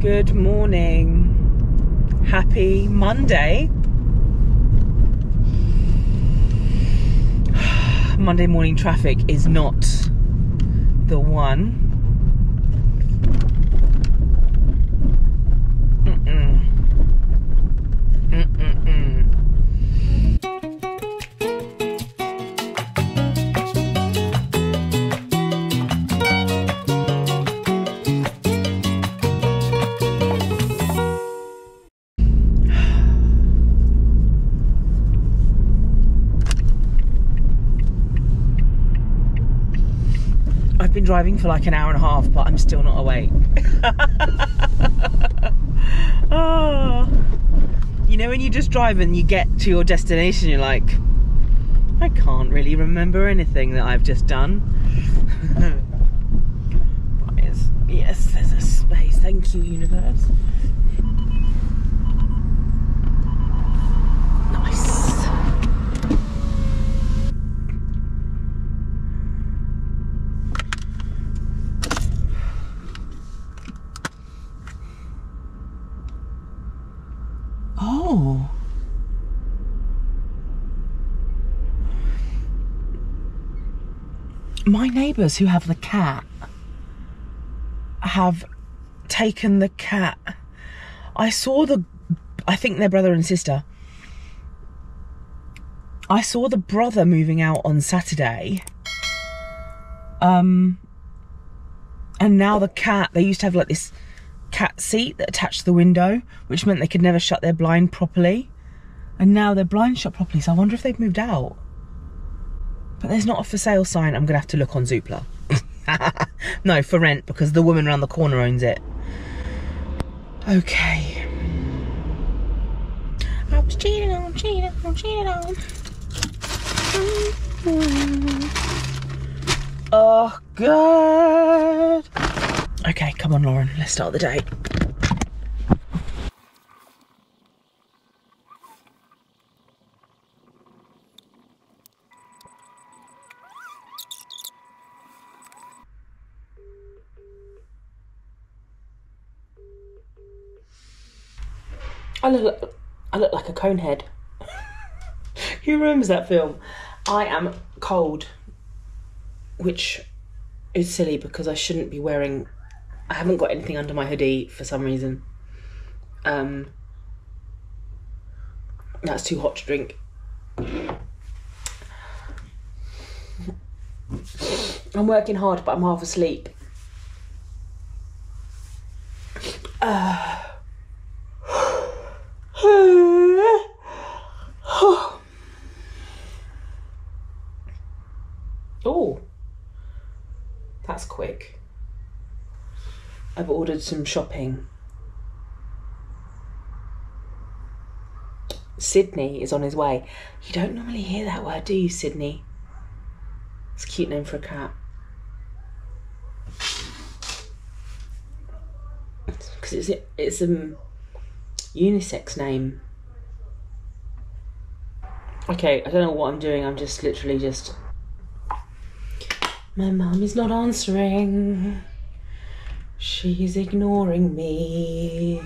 Good morning. Happy Monday. Monday morning traffic is not the one. Driving for like an hour and a half, but I'm still not awake. Oh. You know when you just drive and you get to your destination, you're like, I can't really remember anything that I've just done. Yes, there's a space. Thank you, universe. My neighbours who have the cat have taken the cat. I think they're brother and sister. I saw the brother moving out on Saturday. And now the cat, they used to have like this cat seat that attached to the window, which meant they could never shut their blind properly. And now their blind shut properly, so I wonder if they've moved out. But there's not a for sale sign. I'm gonna have to look on Zoopla. No, for rent, because the woman around the corner owns it. Okay. I was cheated on, cheated on, cheated on. Oh, God. Okay, come on, Lauren. Let's start the day. I look like a conehead. Who remembers that film? I am cold, which is silly because I shouldn't be wearing... I haven't got anything under my hoodie for some reason. That's too hot to drink. I'm working hard, but I'm half asleep. Oh, that's quick. I've ordered some shopping. Sydney is on his way. You don't normally hear that word, do you, Sydney? It's a cute name for a cat. Because it's unisex name. Okay, I don't know what I'm doing. I'm just literally just... My mum is not answering. She's ignoring me.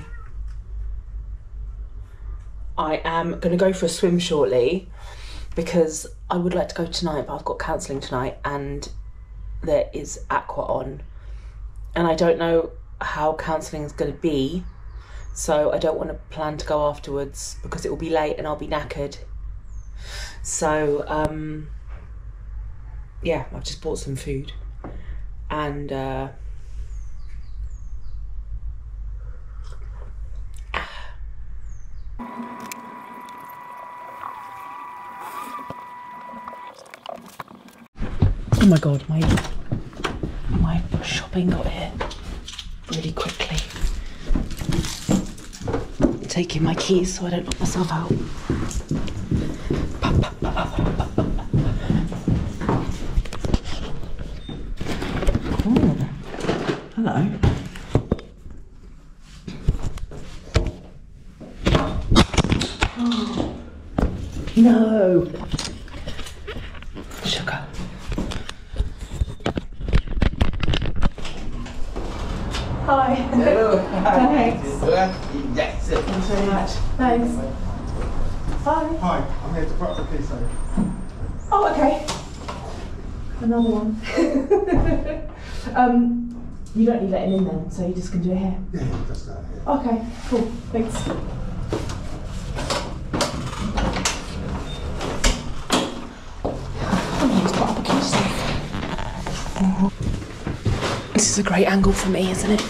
I am gonna go for a swim shortly because I would like to go tonight, but I've got counselling tonight and there is aqua on. And I don't know how counselling is gonna be. So I don't want to plan to go afterwards because it will be late and I'll be knackered. So, yeah, I've just bought some food and oh my God, my shopping got here really quickly. Taking my keys so I don't knock myself out. Oh, hello. Oh, no. Sugar. Hi. Hello. Hi. Thanks. Yes. Thank you so much. Thanks. Bye. Hi, I'm here to put up a piece over. Oh, okay. Another one. You don't need letting in then, so you just can do it here? Yeah, just that here. Okay, cool. Thanks. This is a great angle for me, isn't it?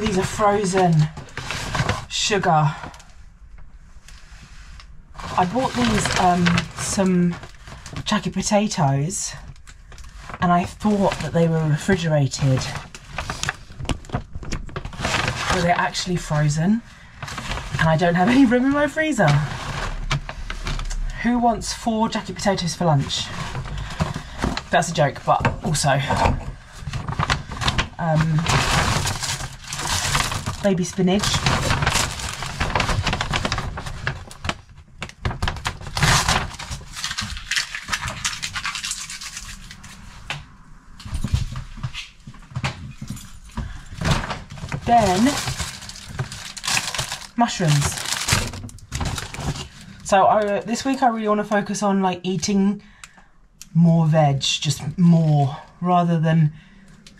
These are frozen sugar. I bought these some jacket potatoes and I thought that they were refrigerated, but they're actually frozen and I don't have any room in my freezer. Who wants 4 jacket potatoes for lunch? That's a joke, but also baby spinach. Then mushrooms. So this week I really want to focus on like eating more veg, just more rather than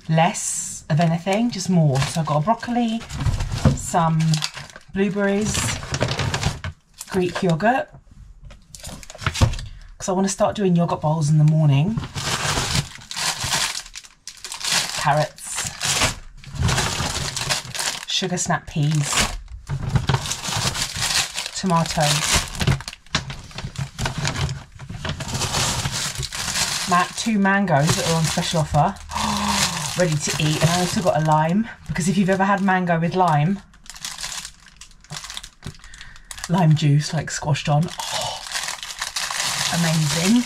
less of anything, just more. So I've got a broccoli, some blueberries, Greek yogurt, because I want to start doing yogurt bowls in the morning, carrots, sugar snap peas, tomatoes. Two mangoes that are on special offer, ready to eat, and I also got a lime, because if you've ever had mango with lime juice like squashed on, oh, amazing.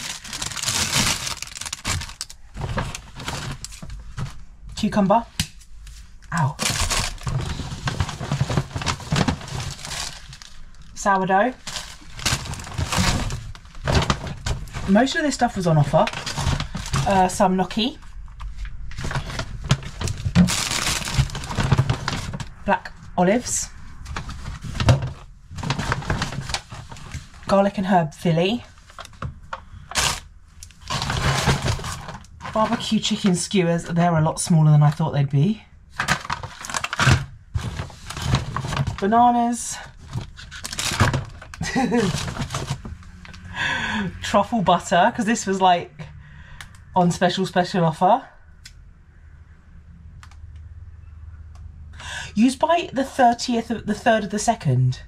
Cucumber, ow. Sourdough. Most of this stuff was on offer. Some gnocchi. Black olives, garlic and herb filly, barbecue chicken skewers, they're a lot smaller than I thought they'd be, bananas, truffle butter, because this was like on special offer. Used by the 30th of the 3rd of the 2nd.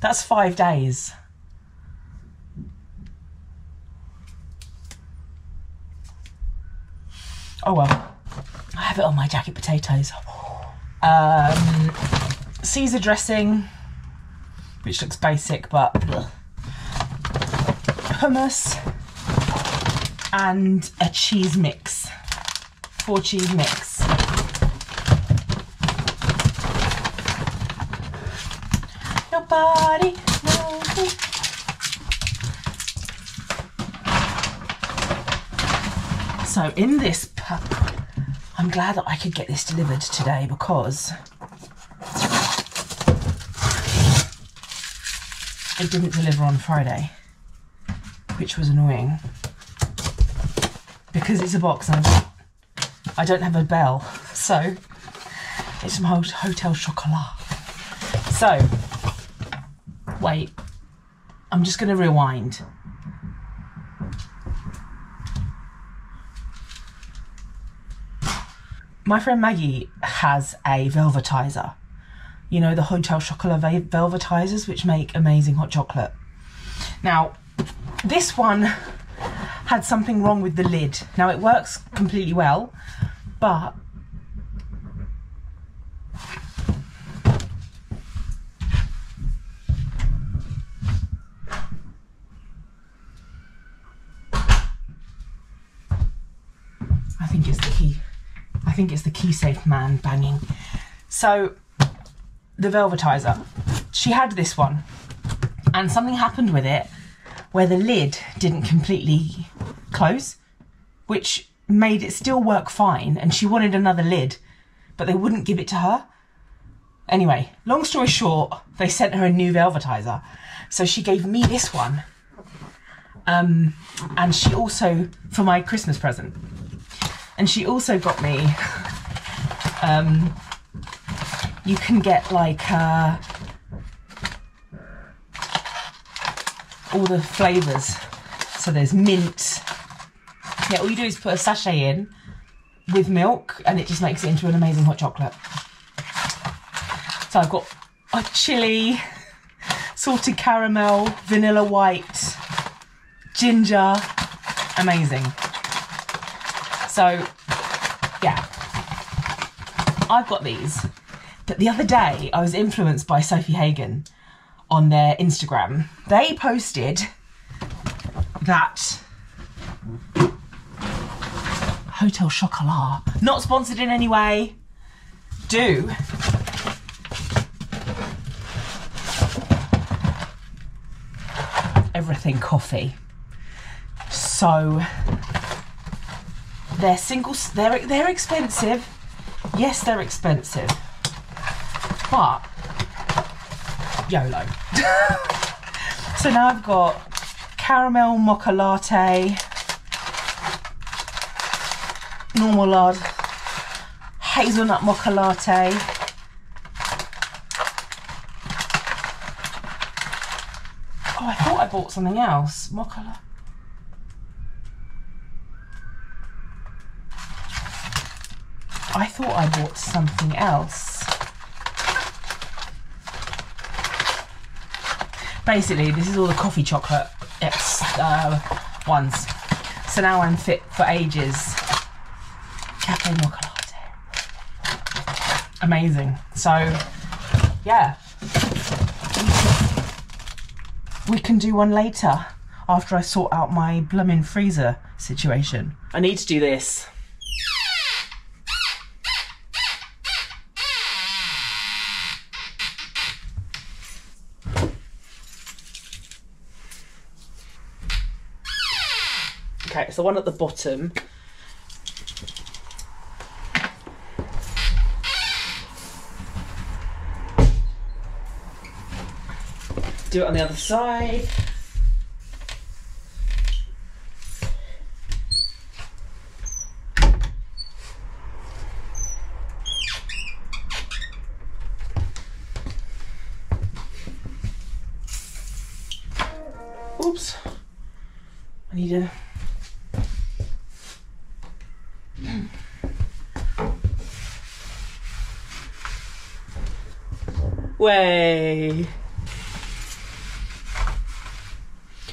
That's 5 days. Oh well, I have it on my jacket potatoes. Caesar dressing, which looks basic, but hummus and a cheese mix, 4 cheese mix. Nobody knows me. So in this pub, I'm glad that I could get this delivered today, because it didn't deliver on Friday, which was annoying, because it's a box and I don't have a bell. So it's from Hotel Chocolat. So, wait, I'm just going to rewind. My friend Maggie has a velvetizer. You know, the Hotel Chocolat velvetizers, which make amazing hot chocolate. Now, this one had something wrong with the lid. Now, it works completely well, but I think it's the key. I think it's the key safe man banging. So the velvetizer, she had this one and something happened with it where the lid didn't completely close, which made it still work fine, and she wanted another lid, but they wouldn't give it to her. Anyway, long story short, they sent her a new velvetizer. So she gave me this one. And she also, for my Christmas present, and she also got me, you can get like all the flavours. So there's mint. Yeah, all you do is put a sachet in with milk and it just makes it into an amazing hot chocolate. So I've got a chili, salted caramel, vanilla white, ginger, amazing. So yeah, I've got these. But the other day I was influenced by Sophie Hagen on their Instagram. They posted that Hotel Chocolat, not sponsored in any way, do everything coffee. So they're singles, they're expensive. Yes, they're expensive, but YOLO. So now I've got caramel mocha latte, normal lard, hazelnut mocha latte, oh, I thought I bought something else, mocha latte. I thought I bought something else. Basically, this is all the coffee chocolate ones. So now I'm fit for ages. Cafe mocha latte. Amazing. So, yeah. We can do one later after I sort out my blooming freezer situation. I need to do this. Okay, it's the one at the bottom. Do it on the other side. Oops. I need a... Way.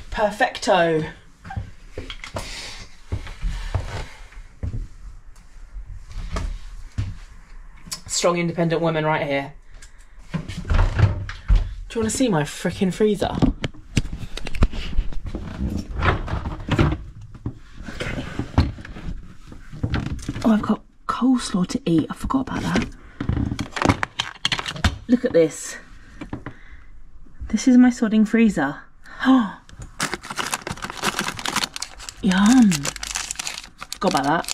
Perfecto. Strong independent woman right here. Do you want to see my frickin' freezer? Okay. Oh, I've got coleslaw to eat. I forgot about that. Look at this. This is my sodding freezer. Oh, yum. Forgot about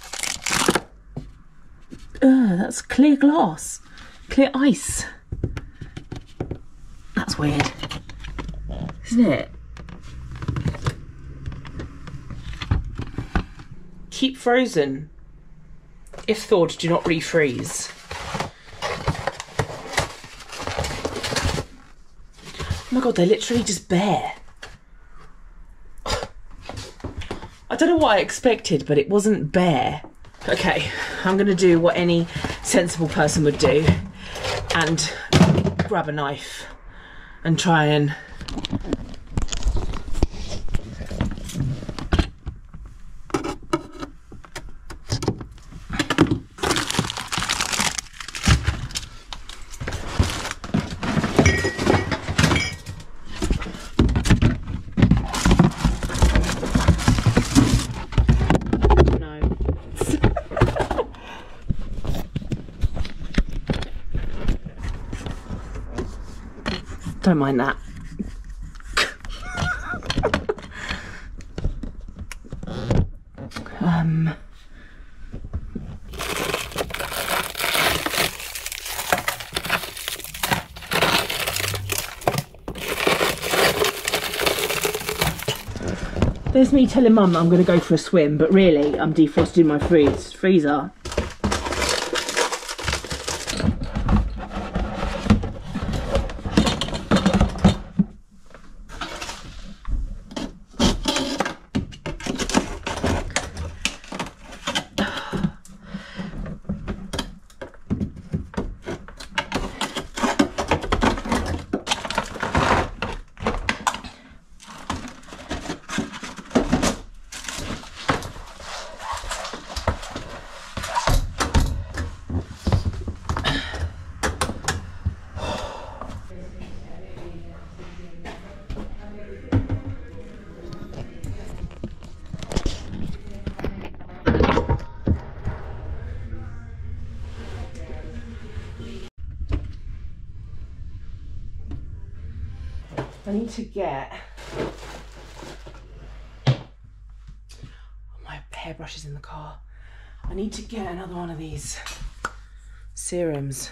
that. That's clear glass. Clear ice. That's weird, isn't it? Keep frozen. If thawed, do not refreeze. Oh my God, they're literally just bare. I don't know what I expected, but it wasn't bare. Okay, I'm gonna do what any sensible person would do and grab a knife and try and... Don't mind that. There's me telling Mum that I'm going to go for a swim, but really I'm defrosting my freezer. I need to get my hairbrushes in the car. I need to get another one of these serums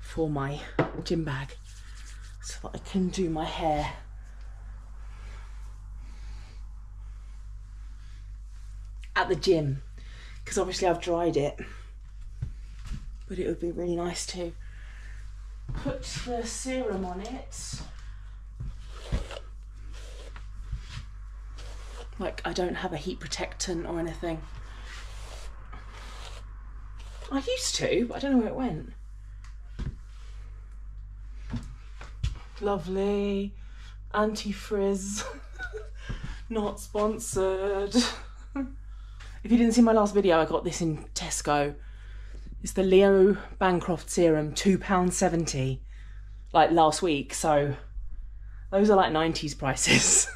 for my gym bag so that I can do my hair. At the gym, because obviously I've dried it, but it would be really nice to put the serum on it. Like, I don't have a heat protectant or anything. I used to, but I don't know where it went. Lovely. Anti-frizz. Not sponsored. If you didn't see my last video, I got this in Tesco. It's the Leo Bancroft serum, £2.70, like last week. So those are like 90s prices.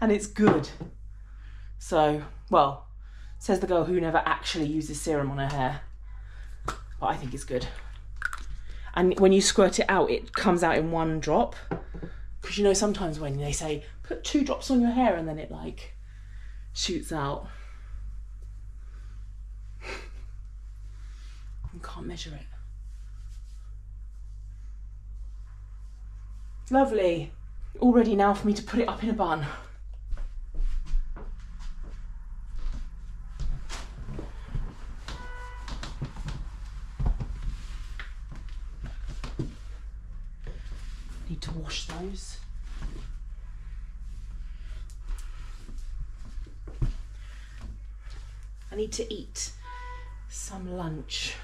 And it's good. So, well, says the girl who never actually uses serum on her hair. But I think it's good. And when you squirt it out, it comes out in one drop. Because you know sometimes when they say, put 2 drops on your hair and then it like shoots out. You can't measure it. Lovely. All ready now for me to put it up in a bun. Need to wash those. I need to eat some lunch.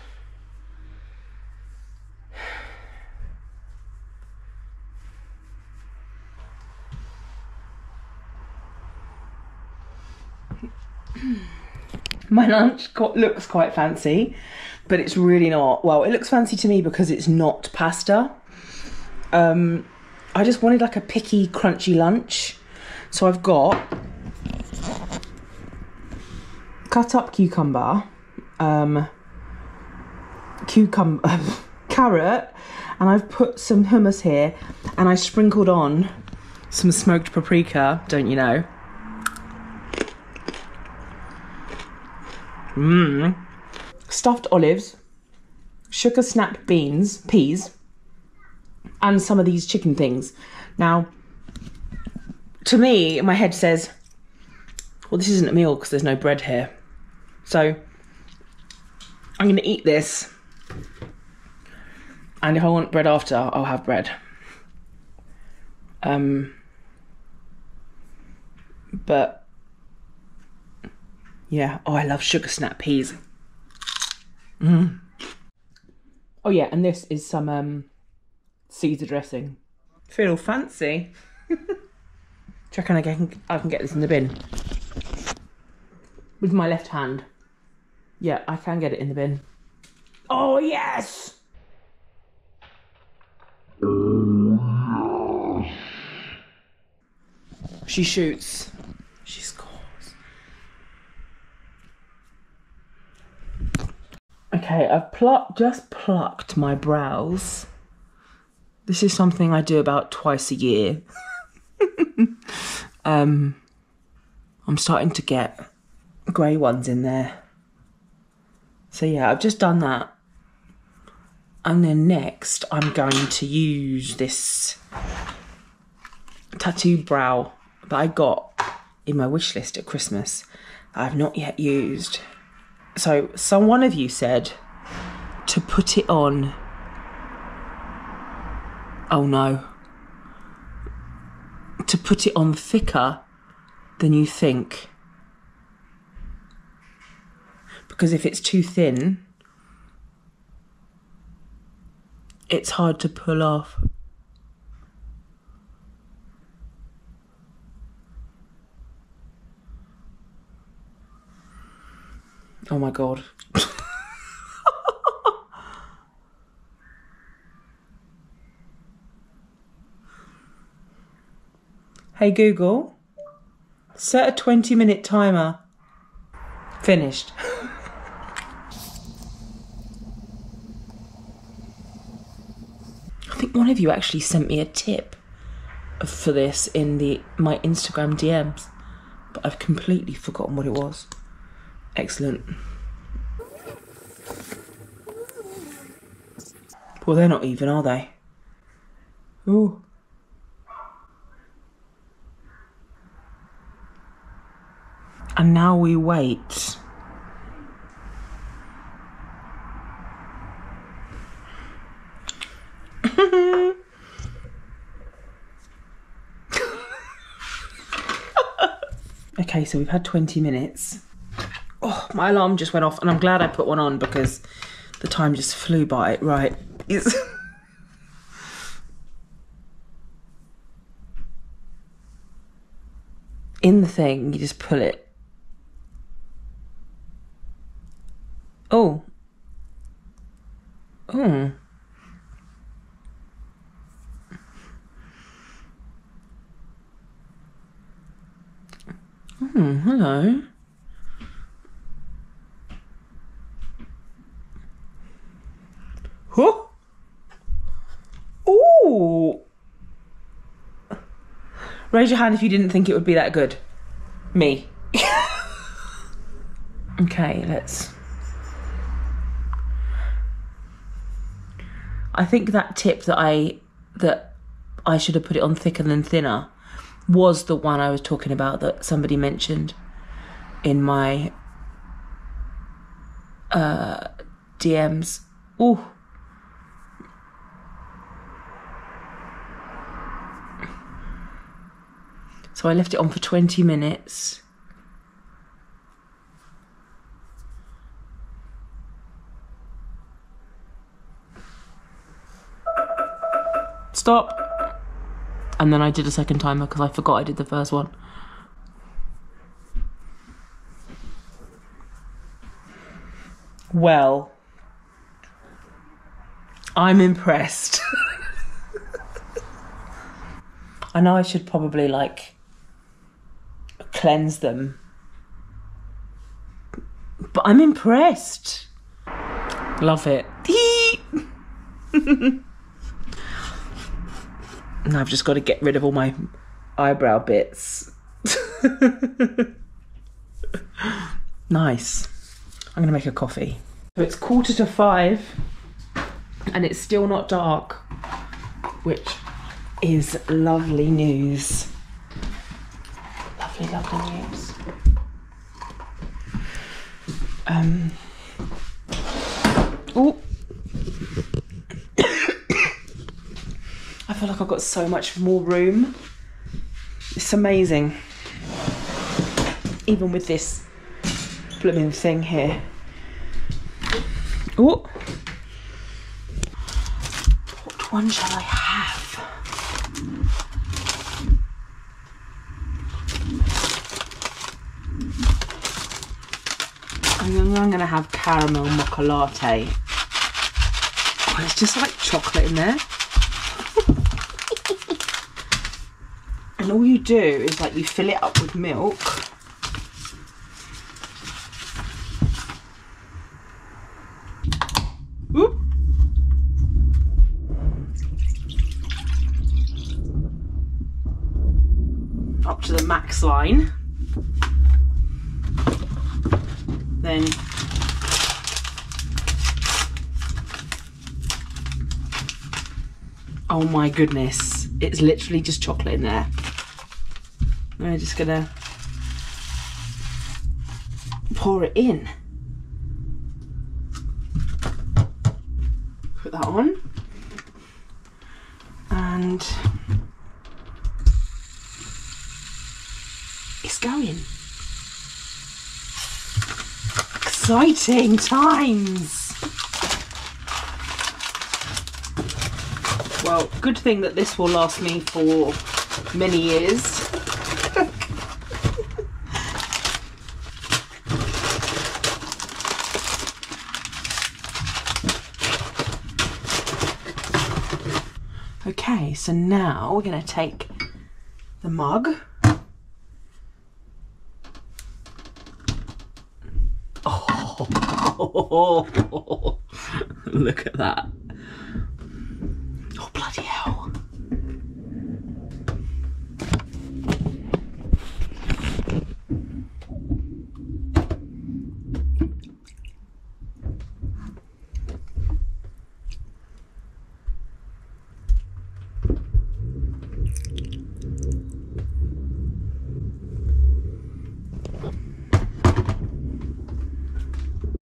My lunch looks quite fancy, but it's really not. Well, it looks fancy to me because it's not pasta. I just wanted like a picky, crunchy lunch. So I've got cut up cucumber, carrot, and I've put some hummus here, and I sprinkled on some smoked paprika, don't you know? Stuffed olives, sugar snap beans, peas, and some of these chicken things. Now, to me, my head says, well, this isn't a meal because there's no bread here. So I'm going to eat this. And if I want bread after, I'll have bread. But yeah, oh, I love sugar snap peas. Oh yeah, and this is some Caesar dressing. Feel fancy. Do you reckon I can get this in the bin? With my left hand. Yeah, I can get it in the bin. Oh yes! She shoots. She scores. Okay, I've just plucked my brows. This is something I do about twice a year. I'm starting to get grey ones in there. So yeah, I've just done that. And then next, I'm going to use this tattoo brow that I got in my wish list at Christmas that I've not yet used. So one of you said to put it on. Oh no. To put it on thicker than you think. Because if it's too thin, it's hard to pull off. Oh my God. Hey Google, set a 20-minute timer. Finished. I think one of you actually sent me a tip for this in my Instagram DMs, but I've completely forgotten what it was. Excellent. Well, they're not even, are they? Ooh. And now we wait. Okay, so we've had 20 minutes. Oh, my alarm just went off and I'm glad I put one on because the time just flew by. Right. It's in the thing, you just pull it. Oh. Oh. Oh, hello. Huh? Ooh. Raise your hand if you didn't think it would be that good. Me. Okay, let's... I think that tip that I should have put it on thicker than thinner was the one I was talking about that somebody mentioned in my DMs. Ooh. So I left it on for 20 minutes. Stop. And then I did a second timer because I forgot I did the first one. Well, I'm impressed. I know I should probably like cleanse them, but I'm impressed. Love it. And I've just got to get rid of all my eyebrow bits. Nice. I'm gonna make a coffee. So it's 4:45 and it's still not dark, which is lovely news. Lovely, lovely news. Oh. I feel like I've got so much more room. It's amazing. Even with this blooming thing here. Oh. What one shall I have? I'm gonna have caramel mocha latte. Oh, there's just like chocolate in there. And all you do is like you fill it up with milk. Oop. wax line, then oh my goodness, it's literally just chocolate in there. We're just gonna pour it in. Put that on. And it's going. Exciting times. Well, good thing that this will last me for many years. Okay, so now we're going to take the mug. Oh, look at that. Oh, bloody hell.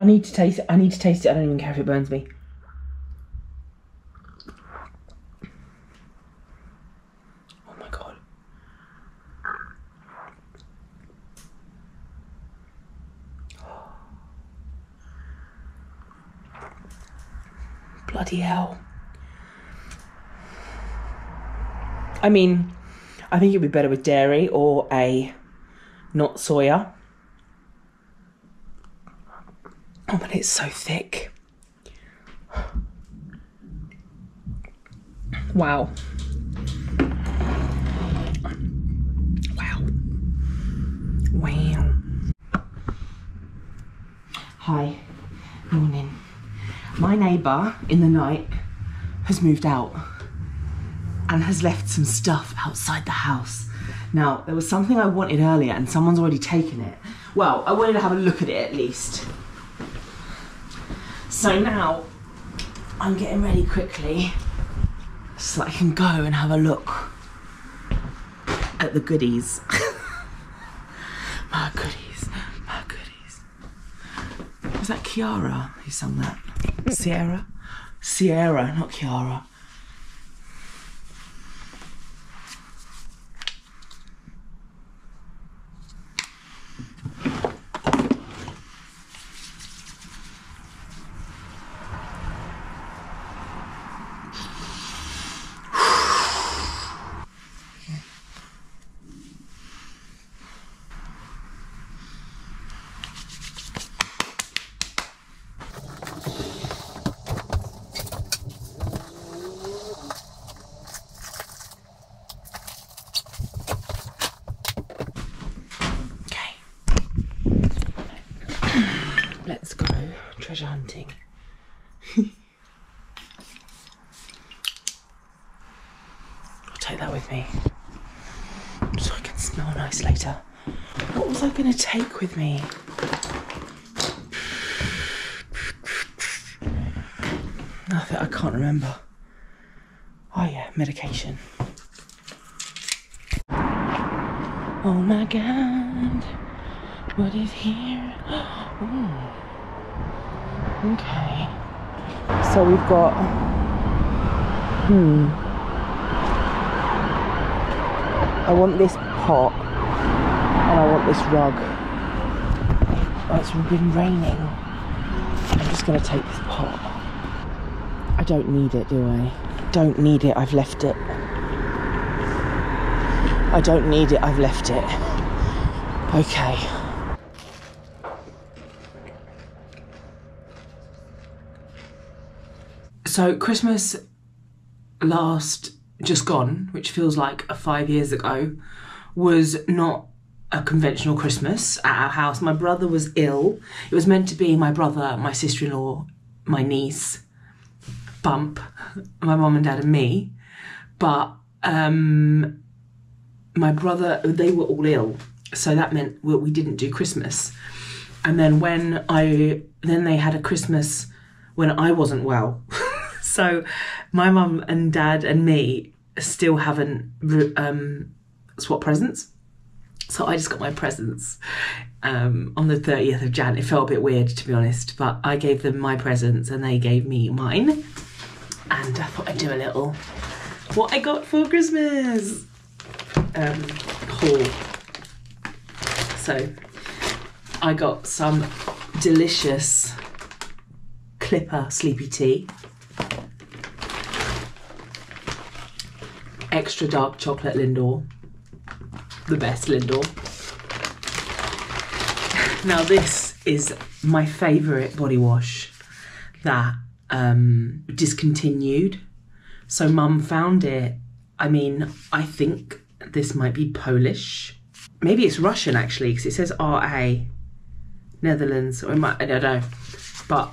I need to taste it. I need to taste it. I don't even care if it burns me. Oh my god. Bloody hell. I mean, I think it'd be better with dairy or a not soya. Oh, but it's so thick. Wow. Wow. Wow. Hi. Morning. My neighbour in the night has moved out and has left some stuff outside the house. Now, there was something I wanted earlier and someone's already taken it. Well, I wanted to have a look at it at least. So now I'm getting ready quickly so that I can go and have a look at the goodies. My goodies, my goodies. Is that Kiara who sung that? Sierra? Sierra, not Kiara. Let's go treasure hunting. I'll take that with me so I can smell nice later. What was I going to take with me? Nothing, I can't remember. Oh yeah, medication. Oh my god, what is here? Ooh. Okay, so we've got I want this pot and I want this rug. Oh, it's been raining. I'm just gonna take this pot. I don't need it, do I? Don't need it, I've left it. I don't need it, I've left it. Okay. So Christmas just gone, which feels like 5 years ago, was not a conventional Christmas at our house. My brother was ill. It was meant to be my brother, my sister-in-law, my niece, Bump, my mum and dad and me. But my brother, they were all ill. So that meant we didn't do Christmas. And then then they had a Christmas when I wasn't well. So my mum and dad and me still haven't swapped presents. So I just got my presents on the 30th of Jan. It felt a bit weird, to be honest, but I gave them my presents and they gave me mine. And I thought I'd do a little what I got for Christmas haul. So I got some delicious Clipper Sleepy Tea, extra dark chocolate Lindor, the best Lindor. Now this is my favourite body wash that discontinued. So Mum found it. I mean, I think this might be Polish. Maybe it's Russian actually, because it says RA, Netherlands, or it might, I don't know. But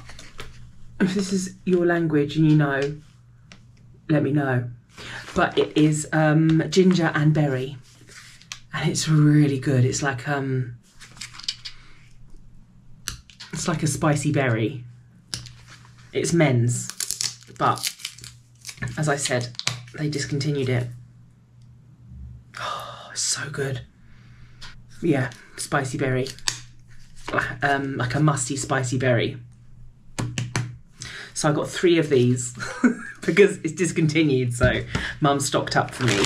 if this is your language and you know, let me know. But it is ginger and berry. And it's really good. It's like a spicy berry. It's men's, but as I said, they discontinued it. Oh, it's so good. Yeah, spicy berry. Like a musty spicy berry. So I got 3 of these because it's discontinued, so Mum stocked up for me.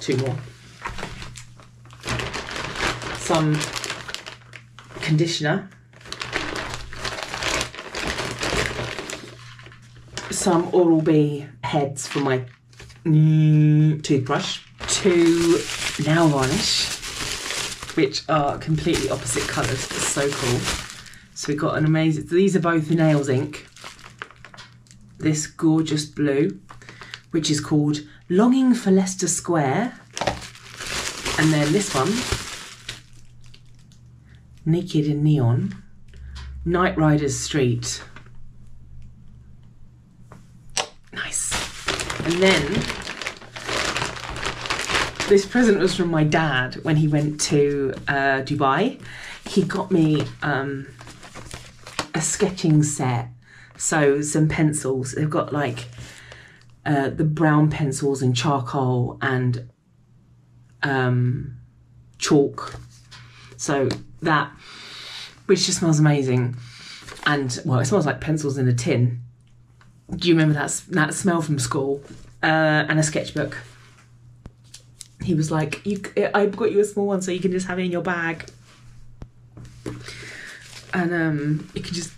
2 more. Some conditioner. Some Oral-B heads for my toothbrush. 2 nail varnish, which are completely opposite colours. It's so cool. So we got an amazing... These are both Nails Ink. This gorgeous blue, which is called Longing for Leicester Square. And then this one, Naked in Neon, Night Riders Street. Nice. And then this present was from my dad when he went to Dubai. He got me a sketching set, so some pencils. They've got like the brown pencils and charcoal and chalk. So that, which just smells amazing. And well, it smells like pencils in a tin. Do you remember that smell from school? And a sketchbook. He was like, I've got you a small one so you can just have it in your bag. And you can just,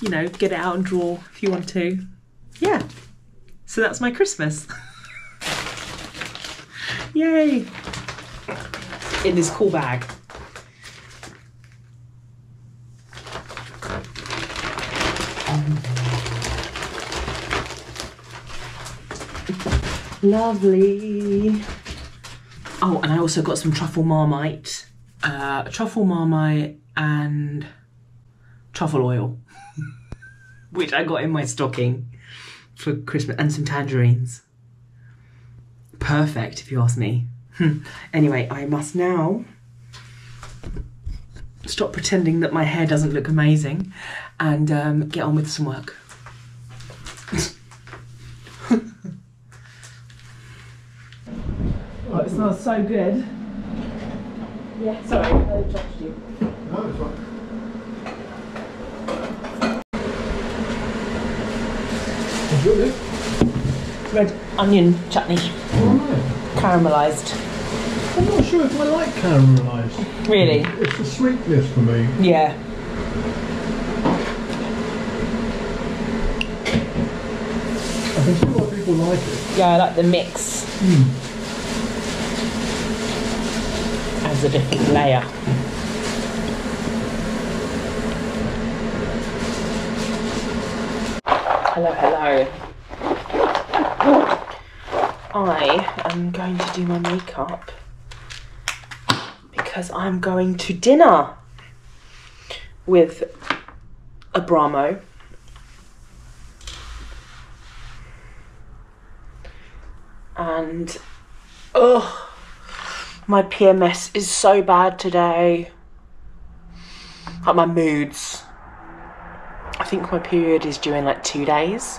you know, get it out and draw if you want to. Yeah. So that's my Christmas. Yay. In this cool bag. Lovely. Oh, and I also got some truffle marmite. Truffle marmite and truffle oil, which I got in my stocking for Christmas, and some tangerines. Perfect, if you ask me. Anyway, I must now stop pretending that my hair doesn't look amazing and get on with some work. Oh, it smells so good. Yeah, sorry, I touched you. No, it's fine. Enjoy this. Red onion chutney. Oh, nice. Caramelised. I'm not sure if I like caramelised. Really? It's the sweetness for me. Yeah. I can see why people like it. Yeah, I like the mix. Mm. A different layer. Hello, hello. I am going to do my makeup because I'm going to dinner with a Brahmo. and oh, my PMS is so bad today. Like my moods. I think my period is due in like 2 days.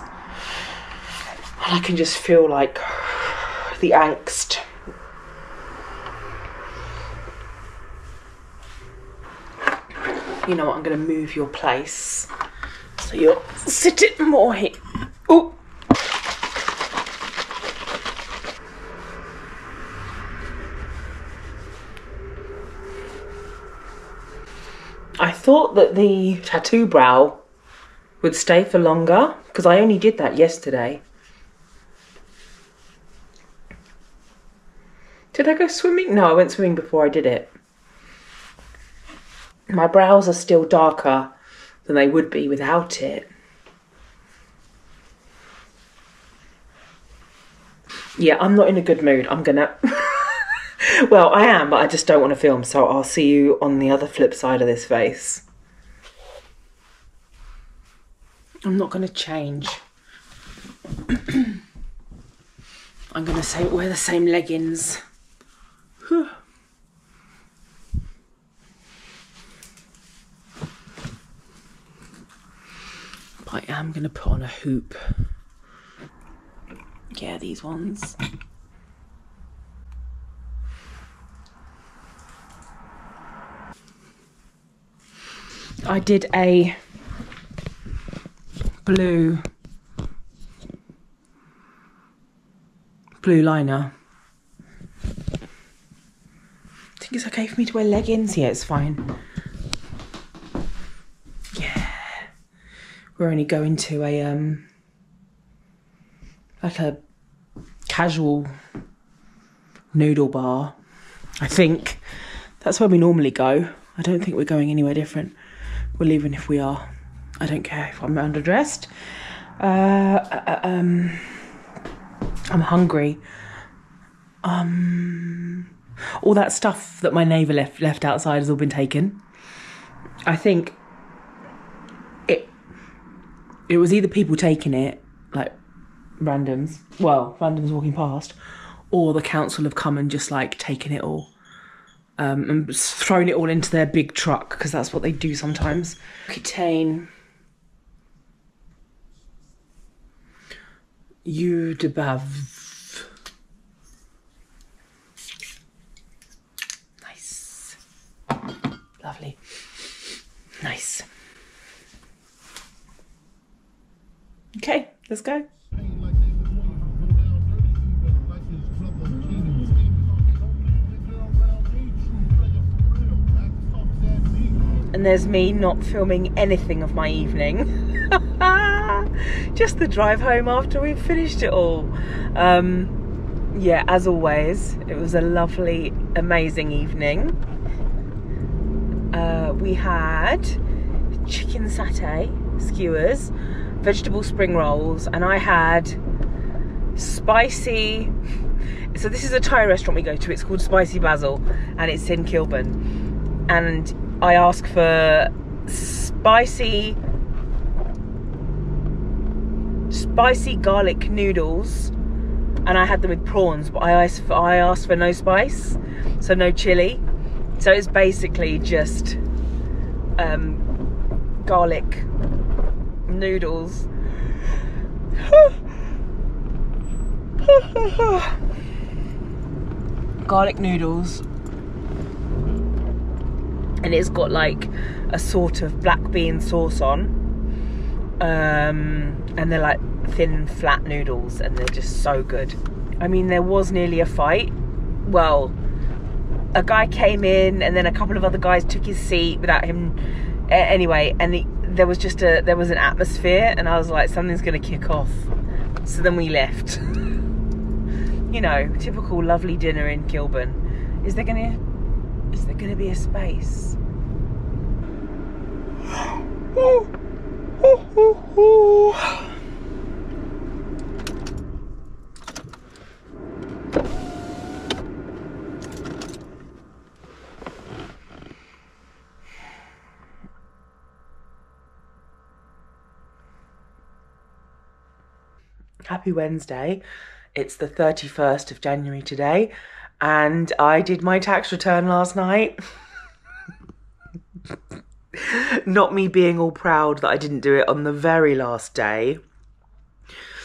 And I can just feel like the angst. You know what, I'm gonna move your place so you'll sit it more here. Ooh. I thought that the tattoo brow would stay for longer because I only did that yesterday. Did I go swimming? No, I went swimming before I did it. My brows are still darker than they would be without it. Yeah, I'm not in a good mood. I'm gonna... well, I am, but I just don't want to film, so I'll see you on the other flip side of this face. I'm not going to change. I'm going to say wear the same leggings. Whew. I am going to put on a hoop. Yeah, these ones. I did a blue liner. I think it's okay for me to wear leggings. Yeah, it's fine. We're only going to a like a casual noodle bar. I think that's where we normally go. I don't think we're going anywhere different. Well, even if we are, I don't care if I'm underdressed. I'm hungry. All that stuff that my neighbour left outside has all been taken. I think. It was either people taking it, like randoms, well, randoms walking past, or the council have come and just like taken it all and thrown it all into their big truck, because that's what they do sometimes. Aquitaine. Eau de Bave. Nice. Lovely. Nice. Okay, let's go. And there's me not filming anything of my evening. Just the drive home after we've finished it all. Yeah, as always, it was a lovely, amazing evening. We had chicken satay, skewers, vegetable spring rolls, and I had spicy, so this is a Thai restaurant we go to, it's called Spicy Basil, and it's in Kilburn, and I asked for spicy garlic noodles, and I had them with prawns, but I asked for no spice, so no chili, so it's basically just garlic noodles. Garlic noodles, and it's got like a sort of black bean sauce on, and they're like thin flat noodles, and they're just so good. I mean, there was nearly a fight. Well, a guy came in and then a couple of other guys took his seat without him, anyway, and there was an atmosphere, and I was like, something's gonna kick off. So then we left. You know, typical lovely dinner in Kilburn. Is there gonna be a space? Happy Wednesday. It's the 31st of January today, and I did my tax return last night. Not me being all proud that I didn't do it on the very last day.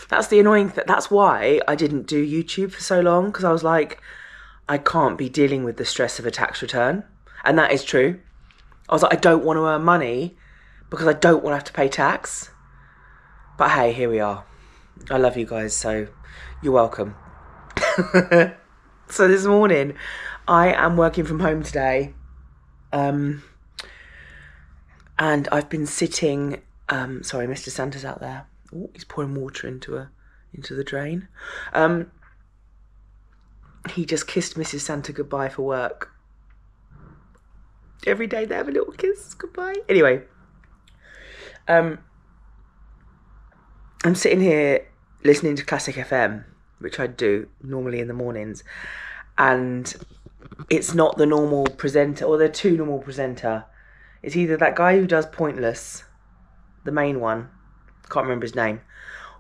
That's the annoying thing. That's why I didn't do YouTube for so long, because I was like, I can't be dealing with the stress of a tax return. And that is true. I was like, I don't want to earn money because I don't want to have to pay tax. But hey, here we are. I love you guys, so you're welcome. So this morning, I am working from home today. And I've been sitting... sorry, Mr. Santa's out there. Ooh, he's pouring water into the drain. He just kissed Mrs. Santa goodbye for work. Every day they have a little kiss goodbye. Anyway, I'm sitting here listening to Classic FM, which I do normally in the mornings, and it's not the normal presenter, or the two normal presenter. It's either that guy who does Pointless, the main one, can't remember his name,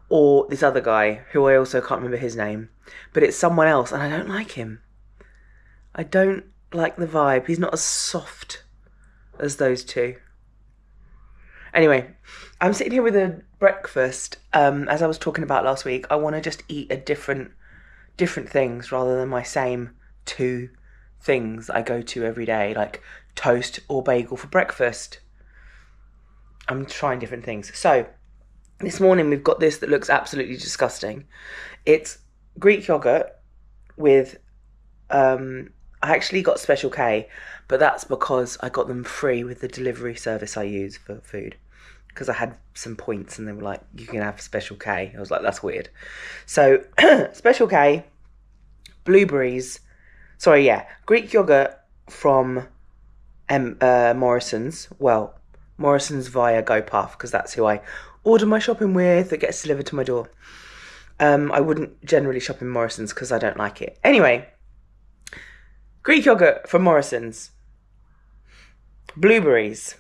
or this other guy who I also can't remember his name, but it's someone else, and I don't like him. I don't like the vibe. He's not as soft as those two. Anyway, I'm sitting here with a breakfast. As I was talking about last week, I want to just eat a different things rather than my same two things I go to every day, like toast or bagel for breakfast. I'm trying different things. So this morning we've got this that looks absolutely disgusting. It's Greek yogurt with, I actually got Special K, but that's because I got them free with the delivery service I use for food, because I had some points and they were like, you can have Special K. I was like, that's weird. So Special K, blueberries, sorry, yeah, Greek yogurt from Morrison's. Well, Morrison's via GoPuff, because that's who I order my shopping with, that gets delivered to my door. I wouldn't generally shop in Morrison's because I don't like it. Anyway, Greek yogurt from Morrison's, blueberries,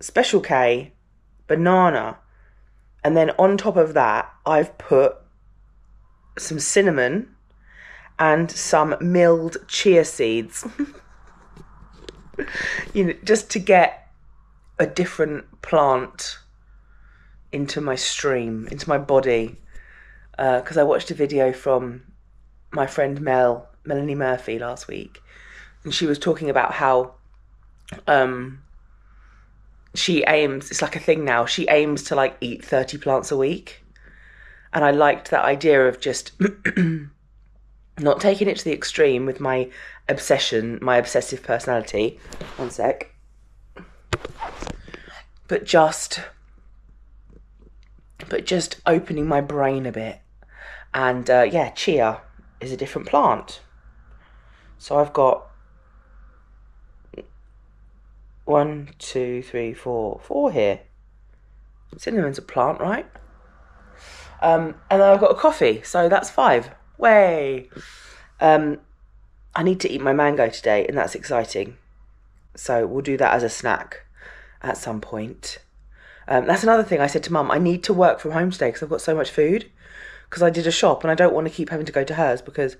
Special K, banana, and then on top of that, I've put some cinnamon and some milled chia seeds. You know, just to get a different plant into my stream, into my body, because I watched a video from my friend Melanie Murphy last week, and she was talking about how she aims, it's like a thing now, she aims to like eat 30 plants a week, and I liked that idea of just not taking it to the extreme with my obsession, my obsessive personality, one sec, but just opening my brain a bit. And yeah, chia is a different plant. So I've got 4 here. Cinnamon's a plant, right? And then I've got a coffee, so that's 5. Way. I need to eat my mango today, and that's exciting. So we'll do that as a snack at some point. That's another thing I said to Mum, I need to work from home today because I've got so much food, because I did a shop and I don't want to keep having to go to hers because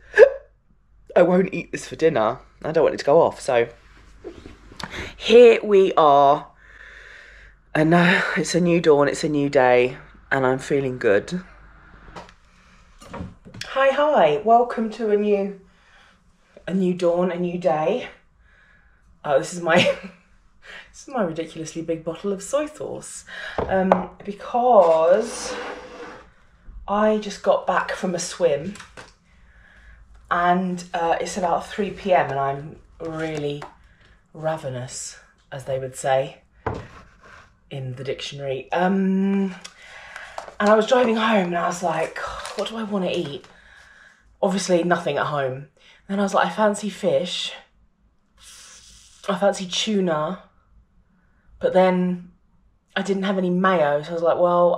I won't eat this for dinner. I don't want it to go off. So here we are, and it's a new dawn, it's a new day, and I'm feeling good. Hi, welcome to a new dawn, a new day. Oh, this is my... This is my ridiculously big bottle of soy sauce, because I just got back from a swim, and it's about 3 p.m. and I'm really ravenous, as they would say in the dictionary. And I was driving home and I was like, what do I want to eat? Obviously nothing at home. And then I was like, I fancy fish, I fancy tuna, but then I didn't have any mayo, so I was like, well,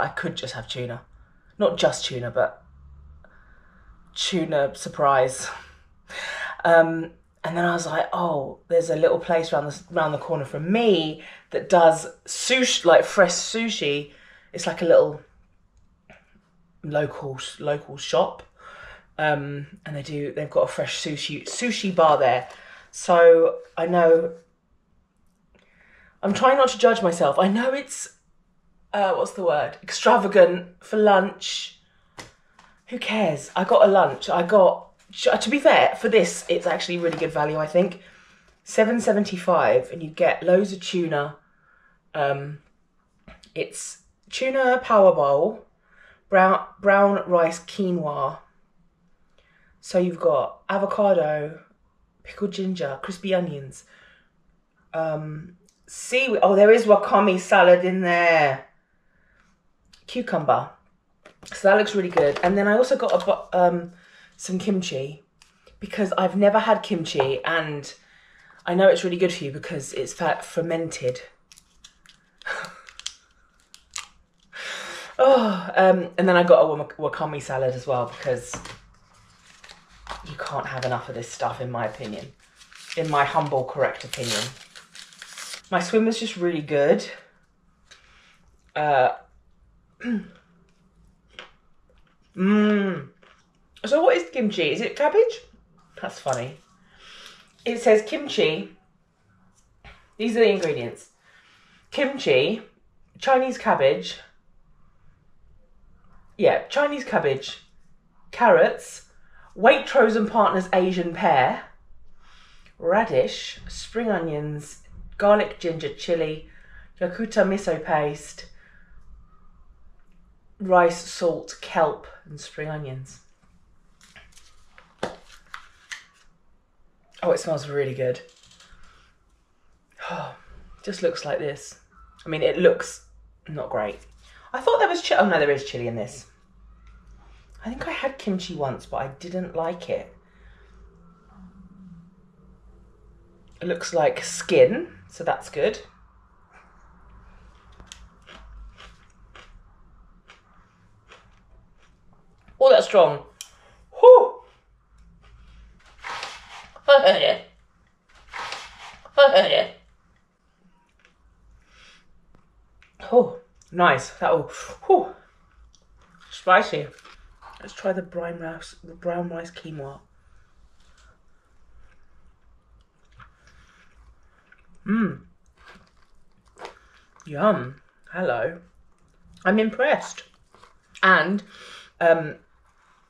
I could just have tuna. Not just tuna, but tuna surprise. And then I was like, oh, there's a little place round the corner from me that does sushi, like fresh sushi. It's like a little local shop. And they've got a fresh sushi bar there. So I know, I'm trying not to judge myself. I know it's, what's the word? Extravagant for lunch. Who cares? I got a lunch. I got, to be fair, for this, it's actually really good value, I think. $7.75, and you get loads of tuna. It's tuna power bowl, brown rice quinoa. So you've got avocado, pickled ginger, crispy onions, seaweed. Oh, there is wakame salad in there. Cucumber. So that looks really good. And then I also got a, some kimchi, because I've never had kimchi, and I know it's really good for you because it's fermented. And then I got a wakame salad as well, because you can't have enough of this stuff, in my opinion. In my humble, correct opinion. My swim was just really good. So what is kimchi? Is it cabbage? That's funny. It says kimchi. These are the ingredients. Kimchi, Chinese cabbage. Yeah, Chinese cabbage, carrots, Waitrose and Partners Asian pear, radish, spring onions, garlic, ginger, chili, Yakuta miso paste, rice, salt, kelp, and spring onions. Oh, it smells really good. Oh, just looks like this. I mean, it looks not great. I thought there was chili. Oh no, there is chili in this. I think I had kimchi once, but I didn't like it. It looks like skin, so that's good. Oh, that's strong. Whew. Oh, nice. That will spicy. Let's try the brown rice quinoa. Yum. Hello. I'm impressed. And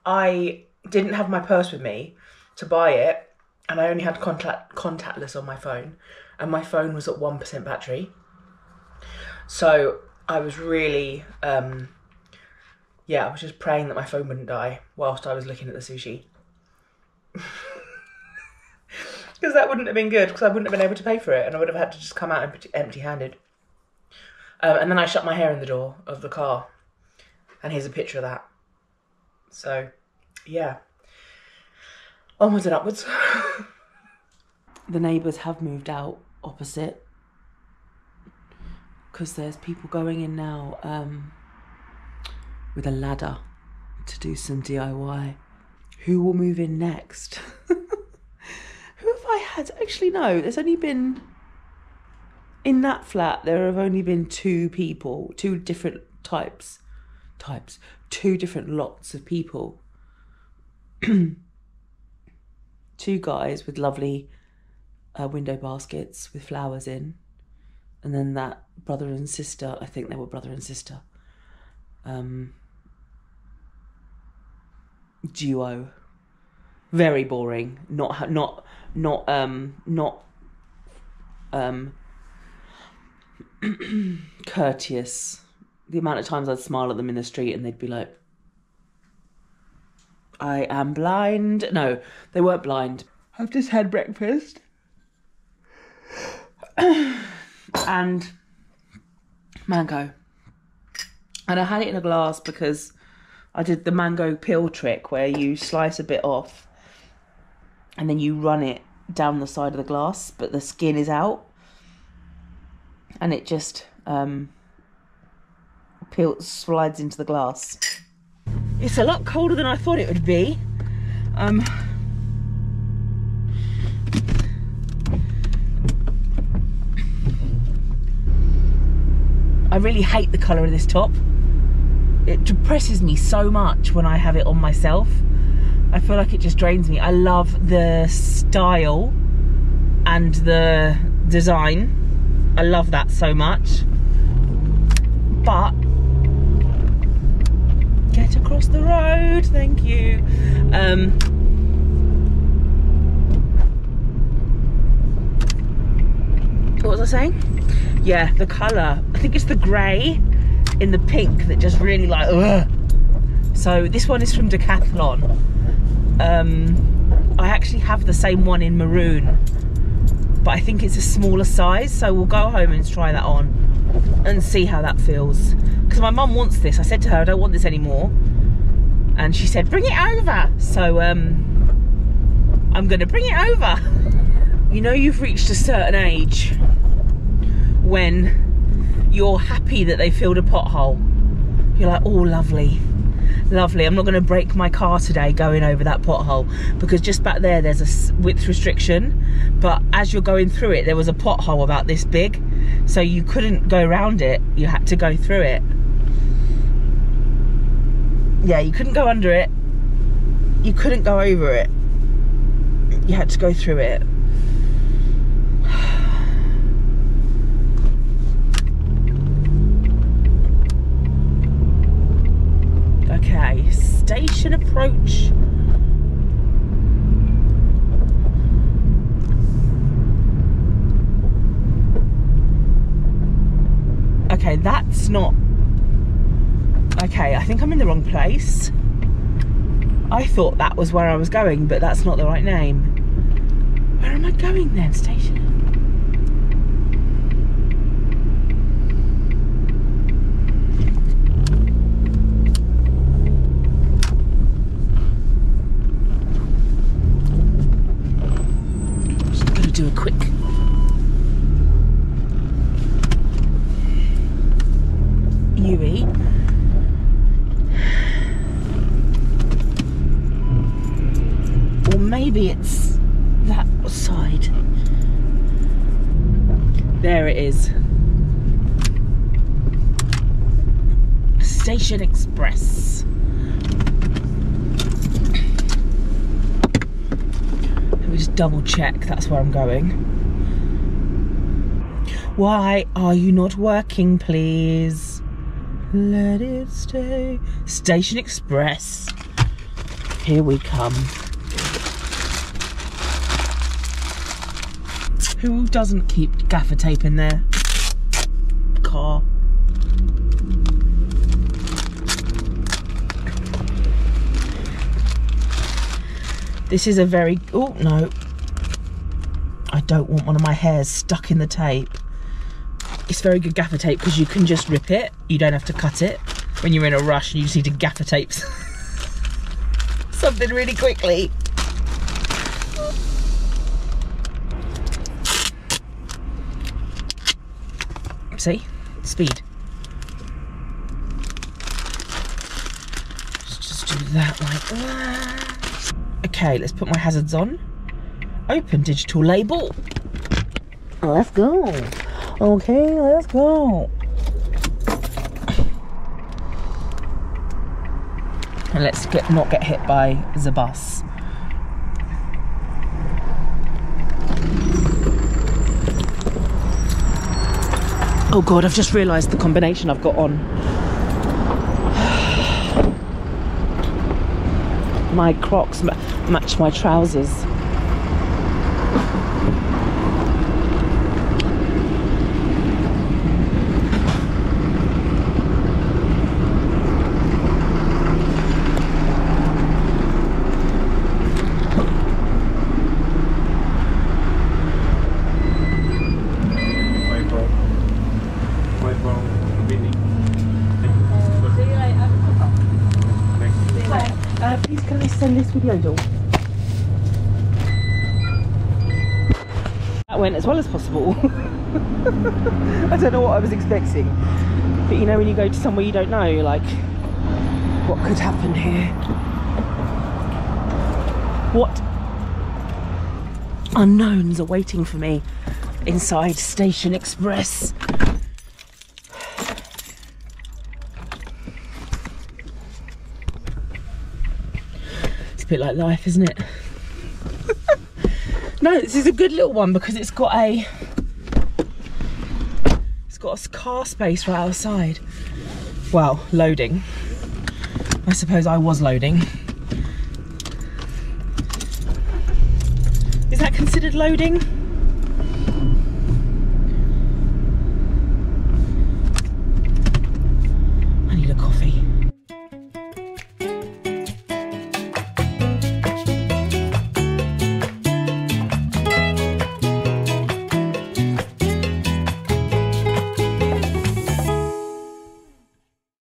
I didn't have my purse with me to buy it, and I only had contactless on my phone, and my phone was at 1% battery. So I was really, I was just praying that my phone wouldn't die whilst I was looking at the sushi. Because that wouldn't have been good, because I wouldn't have been able to pay for it, and I would have had to just come out empty-handed. And then I shut my hair in the door of the car, and here's a picture of that. So, yeah. Onwards and upwards. The neighbours have moved out opposite, because there's people going in now with a ladder to do some DIY. Who will move in next? Who have I had? Actually, no, there's only been, in that flat, there have only been two people, two different lots of people. Two guys with lovely window baskets with flowers in. And then that brother and sister, I think they were brother and sister, duo. Very boring. Not courteous. The amount of times I'd smile at them in the street and they'd be like, I am blind. No, they weren't blind. I've just had breakfast. And mango. And I had it in a glass because I did the mango peel trick where you slice a bit off and then you run it down the side of the glass, but the skin is out. And it just slides into the glass. It's a lot colder than I thought it would be. I really hate the colour of this top. It depresses me so much when I have it on myself. I feel like it just drains me. I love the style and the design. I love that so much. But get across the road, thank you. What was I saying? Yeah, the colour. I think it's the grey in the pink that just really like, ugh. So this one is from Decathlon. I actually have the same one in maroon, but I think it's a smaller size, so we'll go home and try that on and see how that feels. Because my mum wants this. I said to her, I don't want this anymore, and she said, bring it over. So I'm gonna bring it over. You know, you've reached a certain age when you're happy that they filled a pothole. You're like, oh, lovely, lovely, I'm not going to break my car today going over that pothole, because just back there there's a width restriction, but as you're going through it there was a pothole about this big, so you couldn't go around it, you had to go through it. Yeah, you couldn't go under it, you couldn't go over it, you had to go through it. Okay, station approach. Okay, that's not... Okay, I think I'm in the wrong place. I thought that was where I was going, but that's not the right name. Where am I going then? Station... Do a quick. UE. Or maybe it's that side. There it is. Station Express. Just double check that's where I'm going. Why are you not working, please? Let it stay. Station Express. Here we come. Who doesn't keep gaffer tape in their car? This is a very... Oh, no. I don't want one of my hairs stuck in the tape. It's very good gaffer tape because you can just rip it. You don't have to cut it. When you're in a rush, you just need to gaffer tape something really quickly. See? Speed. Let's just do that like that. Okay, let's put my hazards on. Open digital label. Let's go. Okay, let's go. And let's not get hit by the bus. Oh God, I've just realised the combination I've got on. My Crocs match my trousers. That went as well as possible. I don't know what I was expecting, but you know when you go to somewhere you don't know, you're like, what could happen here? What unknowns are waiting for me inside Station Express? a bit like life, isn't it? No, this is a good little one because it's got a car space right outside. Well, loading. I suppose I was loading. Is that considered loading?